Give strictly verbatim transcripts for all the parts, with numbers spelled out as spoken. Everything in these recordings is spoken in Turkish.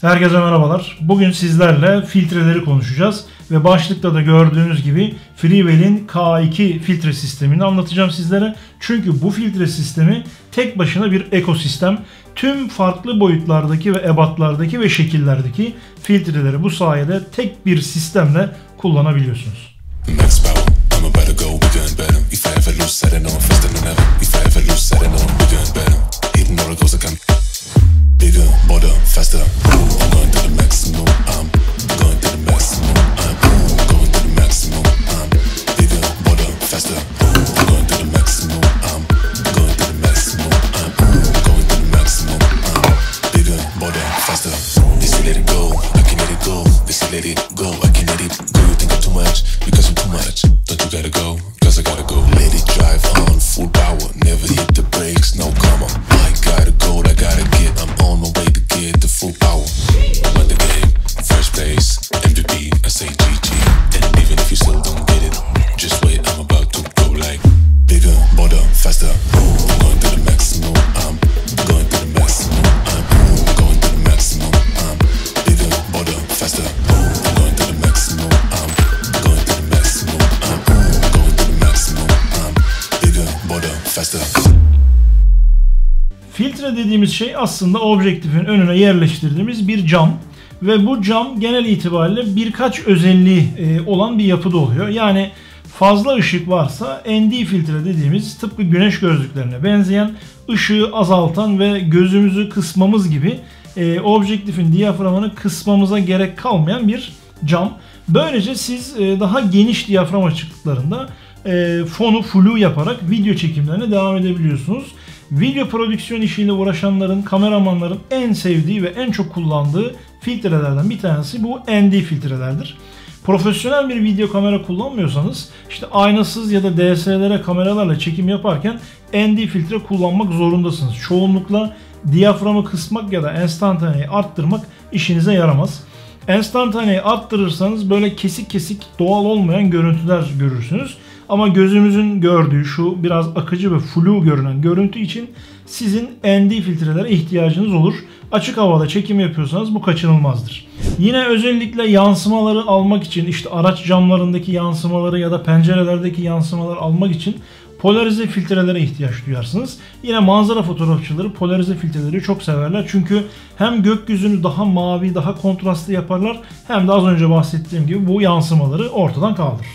Herkese merhabalar. Bugün sizlerle filtreleri konuşacağız ve başlıkta da gördüğünüz gibi Freewell'in K iki filtre sistemini anlatacağım sizlere. Çünkü bu filtre sistemi tek başına bir ekosistem. Tüm farklı boyutlardaki ve ebatlardaki ve şekillerdeki filtreleri bu sayede tek bir sistemle kullanabiliyorsunuz. Filtre dediğimiz şey aslında objektifin önüne yerleştirdiğimiz bir cam ve bu cam genel itibariyle birkaç özelliği olan bir yapıda oluyor. Yani fazla ışık varsa N D filtre dediğimiz tıpkı güneş gözlüklerine benzeyen ışığı azaltan ve gözümüzü kısmamız gibi objektifin diyaframını kısmamıza gerek kalmayan bir cam. Böylece siz daha geniş diyafram açıklıklarında fonu flu yaparak video çekimlerine devam edebiliyorsunuz. Video prodüksiyon işiyle uğraşanların, kameramanların en sevdiği ve en çok kullandığı filtrelerden bir tanesi bu N D filtrelerdir. Profesyonel bir video kamera kullanmıyorsanız işte aynasız ya da D S L R kameralarla çekim yaparken N D filtre kullanmak zorundasınız. Çoğunlukla diyaframı kısmak ya da enstantaneyi arttırmak işinize yaramaz. Enstantaneyi arttırırsanız böyle kesik kesik doğal olmayan görüntüler görürsünüz. Ama gözümüzün gördüğü şu biraz akıcı ve flu görünen görüntü için sizin N D filtrelere ihtiyacınız olur. Açık havada çekim yapıyorsanız bu kaçınılmazdır. Yine özellikle yansımaları almak için işte araç camlarındaki yansımaları ya da pencerelerdeki yansımaları almak için polarize filtrelere ihtiyaç duyarsınız. Yine manzara fotoğrafçıları polarize filtreleri çok severler. Çünkü hem gökyüzünü daha mavi, daha kontrastlı yaparlar hem de az önce bahsettiğim gibi bu yansımaları ortadan kaldırır.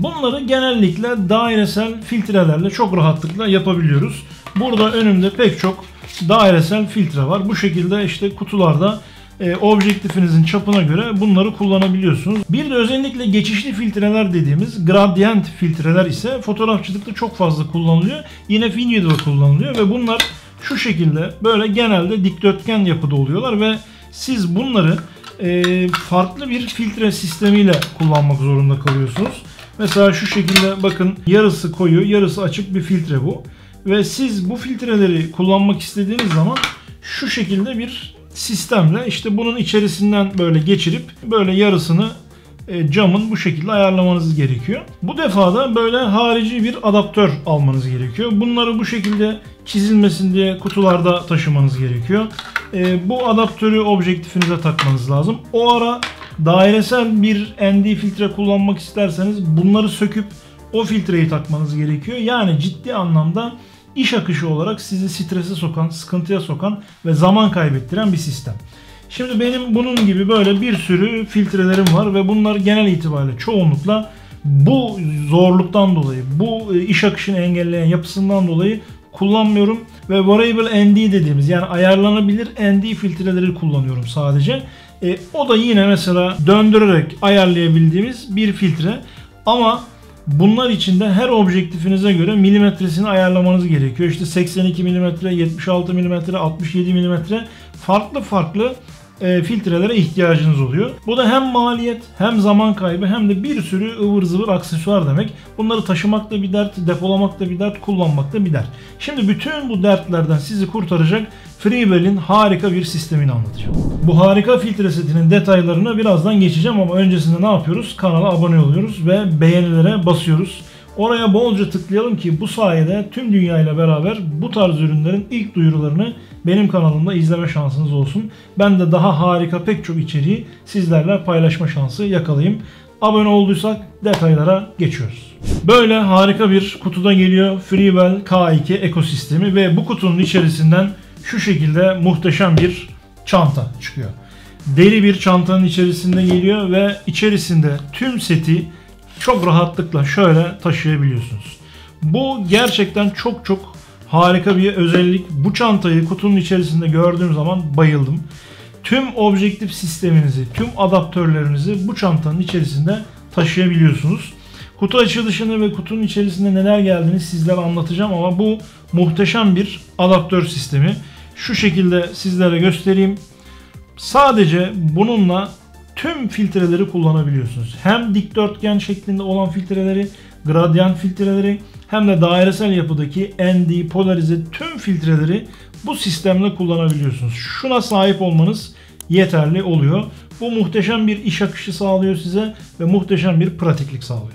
Bunları genellikle dairesel filtrelerle çok rahatlıkla yapabiliyoruz. Burada önümde pek çok dairesel filtre var. Bu şekilde işte kutularda e, objektifinizin çapına göre bunları kullanabiliyorsunuz. Bir de özellikle geçişli filtreler dediğimiz gradient filtreler ise fotoğrafçılıkta çok fazla kullanılıyor. Yine videoda kullanılıyor ve bunlar şu şekilde böyle genelde dikdörtgen yapıda oluyorlar ve siz bunları e, farklı bir filtre sistemiyle kullanmak zorunda kalıyorsunuz. Mesela şu şekilde bakın yarısı koyu yarısı açık bir filtre bu. Ve siz bu filtreleri kullanmak istediğiniz zaman şu şekilde bir sistemle işte bunun içerisinden böyle geçirip böyle yarısını camın bu şekilde ayarlamanız gerekiyor. Bu defa da böyle harici bir adaptör almanız gerekiyor. Bunları bu şekilde çizilmesin diye kutularda taşımanız gerekiyor. Bu adaptörü objektifinize takmanız lazım. O ara dairesel bir N D filtre kullanmak isterseniz bunları söküp o filtreyi takmanız gerekiyor. Yani ciddi anlamda iş akışı olarak sizi strese sokan, sıkıntıya sokan ve zaman kaybettiren bir sistem. Şimdi benim bunun gibi böyle bir sürü filtrelerim var ve bunlar genel itibariyle çoğunlukla bu zorluktan dolayı, bu iş akışını engelleyen yapısından dolayı kullanmıyorum ve Variable N D dediğimiz yani ayarlanabilir N D filtreleri kullanıyorum sadece. E, o da yine mesela döndürerek ayarlayabildiğimiz bir filtre ama bunlar için de her objektifinize göre milimetresini ayarlamanız gerekiyor. İşte seksen iki milimetre, yetmiş altı milimetre, altmış yedi milimetre farklı farklı e, filtrelere ihtiyacınız oluyor. Bu da hem maliyet hem zaman kaybı hem de bir sürü ıvır zıvır aksesuar demek. Bunları taşımak da bir dert, depolamak da bir dert, kullanmak da bir dert. Şimdi bütün bu dertlerden sizi kurtaracak Freewell'in harika bir sistemini anlatacağım. Bu harika filtre setinin detaylarına birazdan geçeceğim ama öncesinde ne yapıyoruz? Kanala abone oluyoruz ve beğenilere basıyoruz. Oraya bolca tıklayalım ki bu sayede tüm dünyayla beraber bu tarz ürünlerin ilk duyurularını benim kanalımda izleme şansınız olsun. Ben de daha harika pek çok içeriği sizlerle paylaşma şansı yakalayayım. Abone olduysak detaylara geçiyoruz. Böyle harika bir kutuda geliyor Freewell K iki ekosistemi ve bu kutunun içerisinden şu şekilde muhteşem bir çanta çıkıyor. Deri bir çantanın içerisinde geliyor ve içerisinde tüm seti çok rahatlıkla şöyle taşıyabiliyorsunuz. Bu gerçekten çok çok harika bir özellik. Bu çantayı kutunun içerisinde gördüğüm zaman bayıldım. Tüm objektif sisteminizi, tüm adaptörlerinizi bu çantanın içerisinde taşıyabiliyorsunuz. Kutu açılışını ve kutunun içerisinde neler geldiğini sizlere anlatacağım ama bu muhteşem bir adaptör sistemi. Şu şekilde sizlere göstereyim. Sadece bununla tüm filtreleri kullanabiliyorsunuz. Hem dikdörtgen şeklinde olan filtreleri, gradyan filtreleri hem de dairesel yapıdaki N D, polarize tüm filtreleri bu sistemle kullanabiliyorsunuz. Şuna sahip olmanız yeterli oluyor. Bu muhteşem bir iş akışı sağlıyor size ve muhteşem bir pratiklik sağlıyor.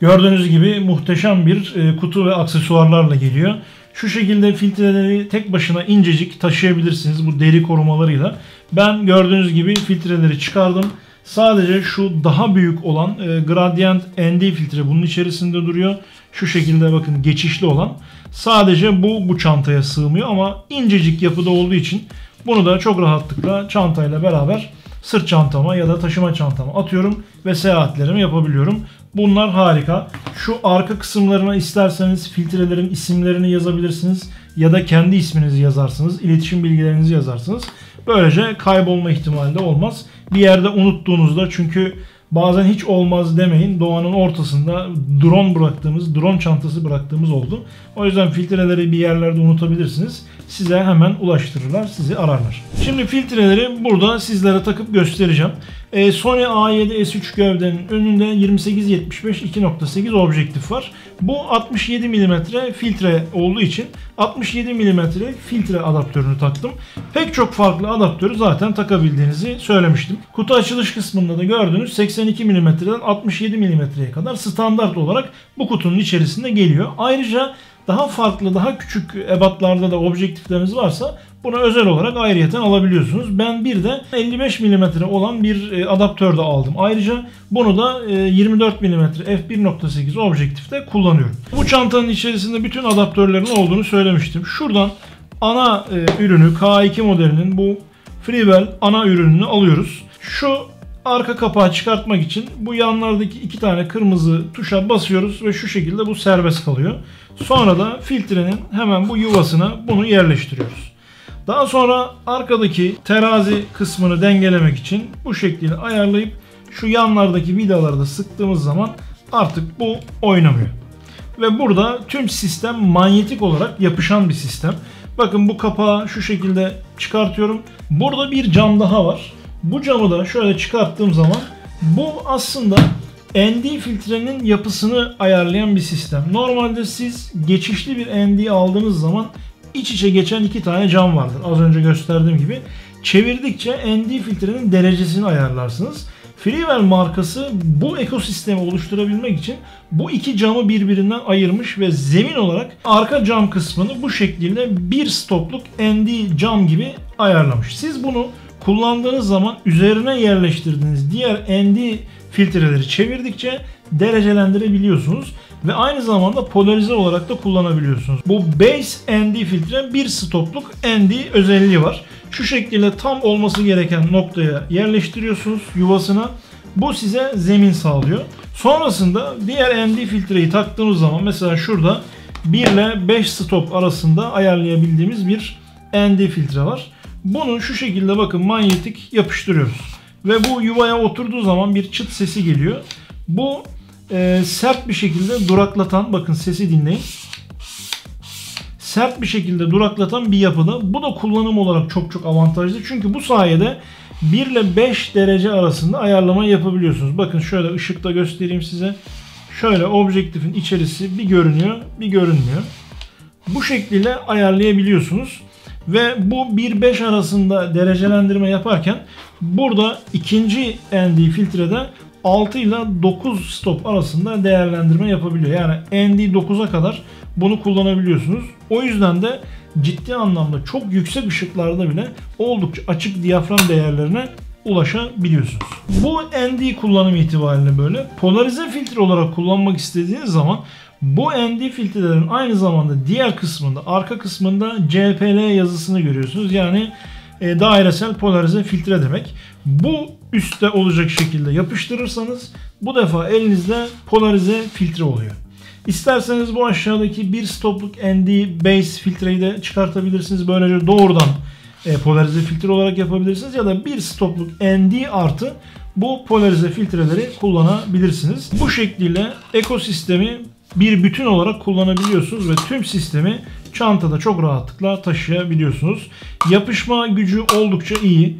Gördüğünüz gibi muhteşem bir kutu ve aksesuarlarla geliyor. Şu şekilde filtreleri tek başına incecik taşıyabilirsiniz bu deri korumalarıyla. Ben gördüğünüz gibi filtreleri çıkardım. Sadece şu daha büyük olan Gradient N D filtre bunun içerisinde duruyor. Şu şekilde bakın geçişli olan. Sadece bu bu çantaya sığmıyor ama incecik yapıda olduğu için bunu da çok rahatlıkla çantayla beraber sırt çantama ya da taşıma çantama atıyorum ve seyahatlerimi yapabiliyorum. Bunlar harika. Şu arka kısımlarına isterseniz filtrelerin isimlerini yazabilirsiniz ya da kendi isminizi yazarsınız, iletişim bilgilerinizi yazarsınız. Böylece kaybolma ihtimali de olmaz. Bir yerde unuttuğunuzda, çünkü bazen hiç olmaz demeyin, doğanın ortasında drone bıraktığımız, drone çantası bıraktığımız oldu. O yüzden filtreleri bir yerlerde unutabilirsiniz. Size hemen ulaştırırlar, sizi ararlar. Şimdi filtreleri burada sizlere takıp göstereceğim. Ee, Sony A yedi S üç gövdenin önünde yirmi sekiz yetmiş beş iki nokta sekiz objektif var. Bu altmış yedi milimetre filtre olduğu için altmış yedi milimetre filtre adaptörünü taktım. Pek çok farklı adaptörü zaten takabildiğinizi söylemiştim. Kutu açılış kısmında da gördüğünüz seksen iki milimetreden altmış yedi milimetreye kadar standart olarak bu kutunun içerisinde geliyor. Ayrıca daha farklı, daha küçük ebatlarda da objektifleriniz varsa buna özel olarak ayrıyeten alabiliyorsunuz. Ben bir de elli beş milimetre olan bir adaptör de aldım. Ayrıca bunu da yirmi dört milimetre f bir nokta sekiz objektifte kullanıyorum. Bu çantanın içerisinde bütün adaptörlerin olduğunu söylemiştim. Şuradan ana ürünü, K iki modelinin bu Freewell ana ürününü alıyoruz. Şu arka kapağı çıkartmak için bu yanlardaki iki tane kırmızı tuşa basıyoruz ve şu şekilde bu serbest kalıyor. Sonra da filtrenin hemen bu yuvasına bunu yerleştiriyoruz. Daha sonra arkadaki terazi kısmını dengelemek için bu şekliyle ayarlayıp şu yanlardaki vidaları da sıktığımız zaman artık bu oynamıyor. Ve burada tüm sistem manyetik olarak yapışan bir sistem. Bakın bu kapağı şu şekilde çıkartıyorum. Burada bir cam daha var. Bu camı da şöyle çıkarttığım zaman bu aslında N D filtrenin yapısını ayarlayan bir sistem. Normalde siz geçişli bir N D aldığınız zaman iç içe geçen iki tane cam vardır. Az önce gösterdiğim gibi. Çevirdikçe N D filtrenin derecesini ayarlarsınız. Freewell markası bu ekosistemi oluşturabilmek için bu iki camı birbirinden ayırmış ve zemin olarak arka cam kısmını bu şekilde bir stopluk N D cam gibi ayarlamış. Siz bunu kullandığınız zaman üzerine yerleştirdiğiniz diğer N D filtreleri çevirdikçe derecelendirebiliyorsunuz ve aynı zamanda polarize olarak da kullanabiliyorsunuz. Bu Base N D filtre bir stopluk N D özelliği var. Şu şekilde tam olması gereken noktaya yerleştiriyorsunuz yuvasına. Bu size zemin sağlıyor. Sonrasında diğer N D filtreyi taktığınız zaman mesela şurada bir ile beş stop arasında ayarlayabildiğimiz bir N D filtre var. Bunu şu şekilde bakın manyetik yapıştırıyoruz. Ve bu yuvaya oturduğu zaman bir çıt sesi geliyor. Bu e, sert bir şekilde duraklatan, bakın sesi dinleyin. Sert bir şekilde duraklatan bir yapıda. Bu da kullanım olarak çok çok avantajlı. Çünkü bu sayede bir ile beş derece arasında ayarlama yapabiliyorsunuz. Bakın şöyle ışıkta göstereyim size. Şöyle objektifin içerisi bir görünüyor, bir görünmüyor. Bu şekliyle ayarlayabiliyorsunuz. Ve bu bir beş arasında derecelendirme yaparken burada ikinci N D filtrede altı ile dokuz stop arasında değerlendirme yapabiliyor. Yani N D dokuza kadar bunu kullanabiliyorsunuz. O yüzden de ciddi anlamda çok yüksek ışıklarda bile oldukça açık diyafram değerlerine ulaşabiliyorsunuz. Bu N D kullanımı itibariyle böyle. Polarize filtre olarak kullanmak istediğiniz zaman bu N D filtrelerin aynı zamanda diğer kısmında, arka kısmında C P L yazısını görüyorsunuz. Yani e, dairesel polarize filtre demek. Bu üstte olacak şekilde yapıştırırsanız bu defa elinizde polarize filtre oluyor. İsterseniz bu aşağıdaki bir stopluk N D base filtreyi de çıkartabilirsiniz. Böylece doğrudan e, polarize filtre olarak yapabilirsiniz. Ya da bir stopluk N D artı bu polarize filtreleri kullanabilirsiniz. Bu şekliyle ekosistemi bir bütün olarak kullanabiliyorsunuz ve tüm sistemi çantada çok rahatlıkla taşıyabiliyorsunuz. Yapışma gücü oldukça iyi.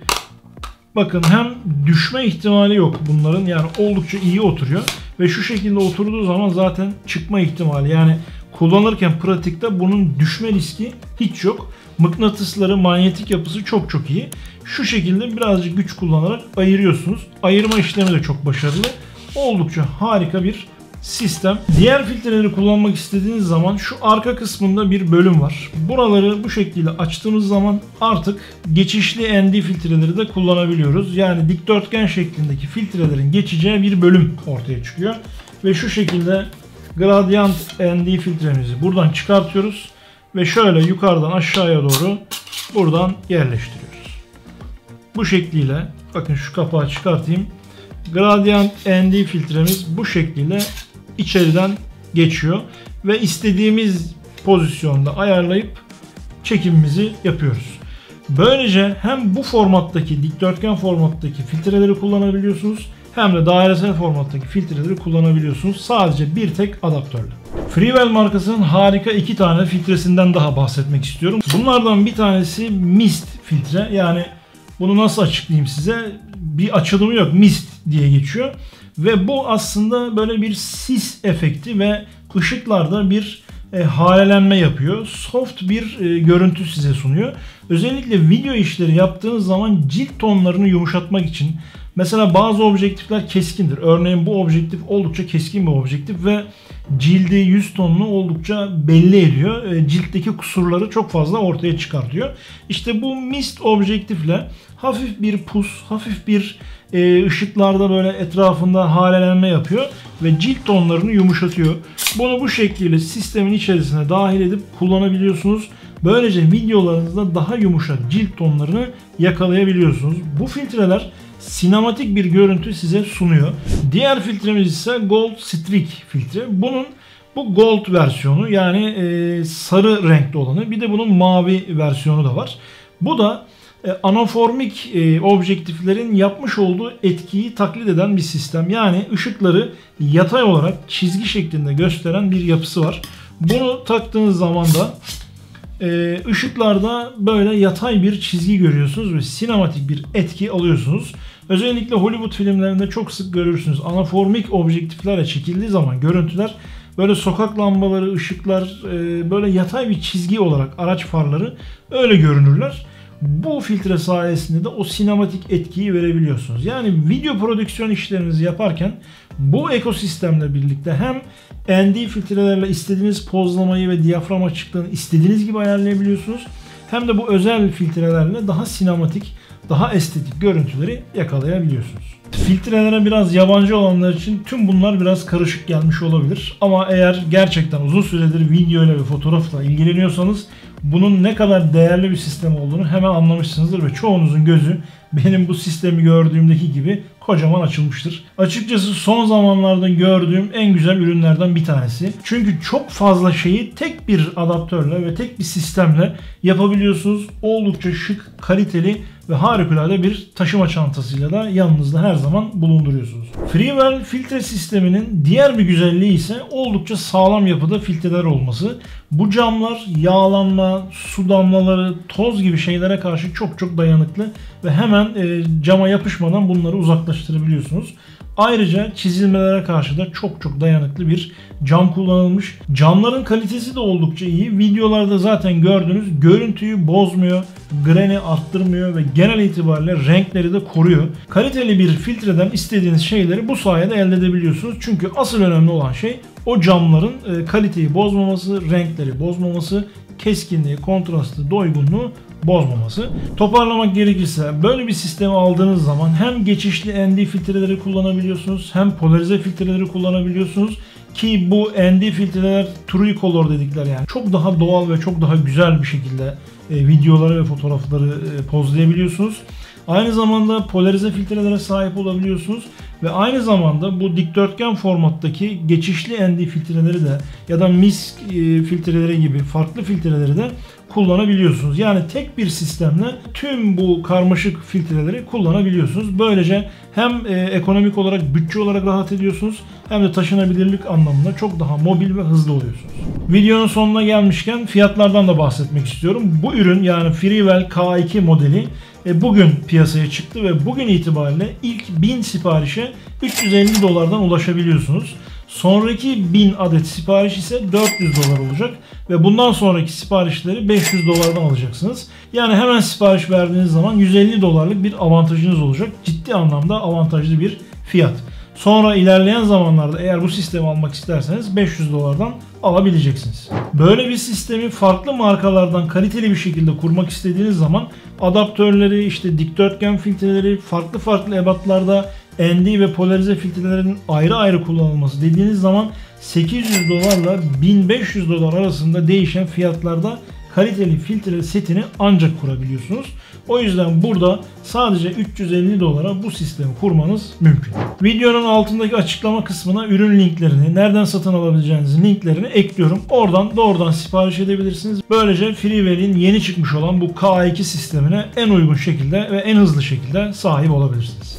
Bakın hem düşme ihtimali yok bunların, yani oldukça iyi oturuyor. Ve şu şekilde oturduğu zaman zaten çıkma ihtimali, yani kullanırken pratikte bunun düşme riski hiç yok. Mıknatısları, manyetik yapısı çok çok iyi. Şu şekilde birazcık güç kullanarak ayırıyorsunuz. Ayırma işlemi de çok başarılı. Oldukça harika bir sistem. Diğer filtreleri kullanmak istediğiniz zaman şu arka kısmında bir bölüm var. Buraları bu şekilde açtığımız zaman artık geçişli N D filtreleri de kullanabiliyoruz. Yani dikdörtgen şeklindeki filtrelerin geçeceği bir bölüm ortaya çıkıyor. Ve şu şekilde gradient N D filtremizi buradan çıkartıyoruz. Ve şöyle yukarıdan aşağıya doğru buradan yerleştiriyoruz. Bu şekliyle, bakın şu kapağı çıkartayım. Gradient N D filtremiz bu şekliyle içeriden geçiyor ve istediğimiz pozisyonda ayarlayıp çekimimizi yapıyoruz. Böylece hem bu formattaki, dikdörtgen formattaki filtreleri kullanabiliyorsunuz, hem de dairesel formattaki filtreleri kullanabiliyorsunuz sadece bir tek adaptörle. Freewell markasının harika iki tane filtresinden daha bahsetmek istiyorum. Bunlardan bir tanesi Mist filtre. Yani bunu nasıl açıklayayım size? Bir açılımı yok. Mist diye geçiyor. Ve bu aslında böyle bir sis efekti ve ışıklarda bir e, halelenme yapıyor. Soft bir e, görüntü size sunuyor. Özellikle video işleri yaptığınız zaman cilt tonlarını yumuşatmak için. Mesela bazı objektifler keskindir. Örneğin bu objektif oldukça keskin bir objektif ve cildi, yüz tonunu oldukça belli ediyor. E, ciltteki kusurları çok fazla ortaya çıkartıyor. İşte bu mist objektifle hafif bir pus, hafif bir e, ışıklarda böyle etrafında halelenme yapıyor ve cilt tonlarını yumuşatıyor. Bunu bu şekliyle sistemin içerisine dahil edip kullanabiliyorsunuz. Böylece videolarınızda daha yumuşak cilt tonlarını yakalayabiliyorsunuz. Bu filtreler sinematik bir görüntü size sunuyor. Diğer filtremiz ise Gold Streak filtre. Bunun bu Gold versiyonu, yani e, sarı renkli olanı, bir de bunun mavi versiyonu da var. Bu da e, anamorfik e, objektiflerin yapmış olduğu etkiyi taklit eden bir sistem. Yani ışıkları yatay olarak çizgi şeklinde gösteren bir yapısı var. Bunu taktığınız zaman da Ee, ışıklarda böyle yatay bir çizgi görüyorsunuz ve sinematik bir etki alıyorsunuz. Özellikle Hollywood filmlerinde çok sık görürsünüz. Anamorfik objektiflerle çekildiği zaman görüntüler böyle sokak lambaları, ışıklar e, böyle yatay bir çizgi olarak, araç farları öyle görünürler. Bu filtre sayesinde de o sinematik etkiyi verebiliyorsunuz. Yani video prodüksiyon işlerinizi yaparken bu ekosistemle birlikte hem N D filtrelerle istediğiniz pozlamayı ve diyafram açıklığını istediğiniz gibi ayarlayabiliyorsunuz. Hem de bu özel filtrelerle daha sinematik, daha estetik görüntüleri yakalayabiliyorsunuz. Filtrelere biraz yabancı olanlar için tüm bunlar biraz karışık gelmiş olabilir. Ama eğer gerçekten uzun süredir videoyla ve fotoğrafla ilgileniyorsanız bunun ne kadar değerli bir sistem olduğunu hemen anlamışsınızdır ve çoğunuzun gözü benim bu sistemi gördüğümdeki gibi kocaman açılmıştır. Açıkçası son zamanlarda gördüğüm en güzel ürünlerden bir tanesi. Çünkü çok fazla şeyi tek bir adaptörle ve tek bir sistemle yapabiliyorsunuz. Oldukça şık, kaliteli ve harikulade bir taşıma çantasıyla da yanınızda her zaman bulunduruyorsunuz. Freewell filtre sisteminin diğer bir güzelliği ise oldukça sağlam yapıda filtreler olması. Bu camlar yağlanma, su damlaları, toz gibi şeylere karşı çok çok dayanıklı ve hemen e, cama yapışmadan bunları uzaklaştırabiliyorsunuz. Ayrıca çizilmelere karşı da çok çok dayanıklı bir cam kullanılmış. Camların kalitesi de oldukça iyi. Videolarda zaten gördüğünüz görüntüyü bozmuyor, greni arttırmıyor ve genel itibariyle renkleri de koruyor. Kaliteli bir filtreden istediğiniz şeyleri bu sayede elde edebiliyorsunuz. Çünkü asıl önemli olan şey o camların kaliteyi bozmaması, renkleri bozmaması, keskinliği, kontrastı, doygunluğu bozmaması. Toparlamak gerekirse böyle bir sistemi aldığınız zaman hem geçişli N D filtreleri kullanabiliyorsunuz, hem polarize filtreleri kullanabiliyorsunuz ki bu N D filtreler true color dedikleri, yani çok daha doğal ve çok daha güzel bir şekilde videoları ve fotoğrafları pozlayabiliyorsunuz. Aynı zamanda polarize filtrelere sahip olabiliyorsunuz ve aynı zamanda bu dikdörtgen formattaki geçişli N D filtreleri de ya da Mist filtreleri gibi farklı filtreleri de kullanabiliyorsunuz. Yani tek bir sistemle tüm bu karmaşık filtreleri kullanabiliyorsunuz. Böylece hem ekonomik olarak, bütçe olarak rahat ediyorsunuz, hem de taşınabilirlik anlamında çok daha mobil ve hızlı oluyorsunuz. Videonun sonuna gelmişken fiyatlardan da bahsetmek istiyorum. Bu ürün, yani Freewell K iki modeli bugün piyasaya çıktı ve bugün itibariyle ilk bin siparişe üç yüz elli dolardan ulaşabiliyorsunuz. Sonraki bin adet sipariş ise dört yüz dolar olacak ve bundan sonraki siparişleri beş yüz dolardan alacaksınız. Yani hemen sipariş verdiğiniz zaman yüz elli dolarlık bir avantajınız olacak. Ciddi anlamda avantajlı bir fiyat. Sonra ilerleyen zamanlarda eğer bu sistemi almak isterseniz beş yüz dolardan alabileceksiniz. Böyle bir sistemi farklı markalardan kaliteli bir şekilde kurmak istediğiniz zaman adaptörleri, işte dikdörtgen filtreleri, farklı farklı ebatlarda N D ve polarize filtrelerinin ayrı ayrı kullanılması dediğiniz zaman sekiz yüz dolarla bin beş yüz dolar arasında değişen fiyatlarda kaliteli filtre setini ancak kurabiliyorsunuz. O yüzden burada sadece üç yüz elli dolara bu sistemi kurmanız mümkün. Videonun altındaki açıklama kısmına ürün linklerini, nereden satın alabileceğiniz linklerini ekliyorum. Oradan doğrudan sipariş edebilirsiniz. Böylece Freewell'in yeni çıkmış olan bu K iki sistemine en uygun şekilde ve en hızlı şekilde sahip olabilirsiniz.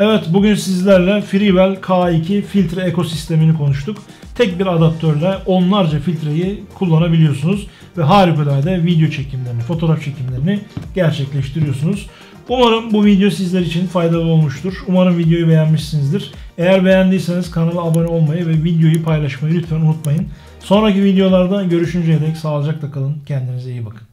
Evet, bugün sizlerle Freewell K iki filtre ekosistemini konuştuk. Tek bir adaptörle onlarca filtreyi kullanabiliyorsunuz ve harikulade video çekimlerini, fotoğraf çekimlerini gerçekleştiriyorsunuz. Umarım bu video sizler için faydalı olmuştur. Umarım videoyu beğenmişsinizdir. Eğer beğendiyseniz kanala abone olmayı ve videoyu paylaşmayı lütfen unutmayın. Sonraki videolarda görüşünceye dek sağlıcakla kalın. Kendinize iyi bakın.